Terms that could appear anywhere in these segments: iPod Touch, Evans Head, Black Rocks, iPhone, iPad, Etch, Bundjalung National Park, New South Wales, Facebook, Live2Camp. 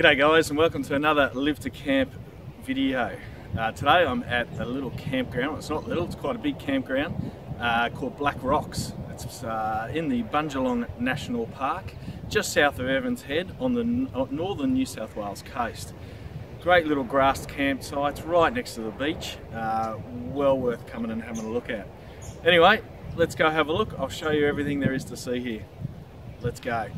G'day guys, and welcome to another Live to Camp video. Today I'm at a little campground. It's not little, it's quite a big campground called Black Rocks. It's in the Bundjalung National Park, just south of Evans Head on the northern New South Wales coast. Great little grassed campsites right next to the beach. Well worth coming and having a look at. Anyway, let's go have a look. I'll show you everything there is to see here. Let's go.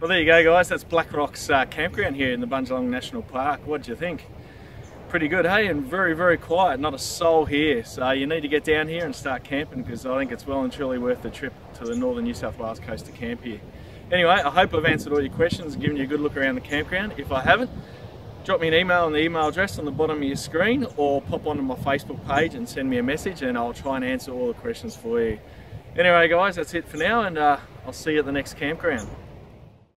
Well, there you go guys, that's Black Rocks campground here in the Bundjalung National Park. What do you think? Pretty good, hey? And very quiet, not a soul here. So you need to get down here and start camping, because I think it's well and truly worth the trip to the northern New South Wales coast to camp here. Anyway, I hope I've answered all your questions and given you a good look around the campground. If I haven't, drop me an email on the email address on the bottom of your screen, or pop onto my Facebook page and send me a message and I'll try and answer all the questions for you. Anyway guys, that's it for now, and I'll see you at the next campground.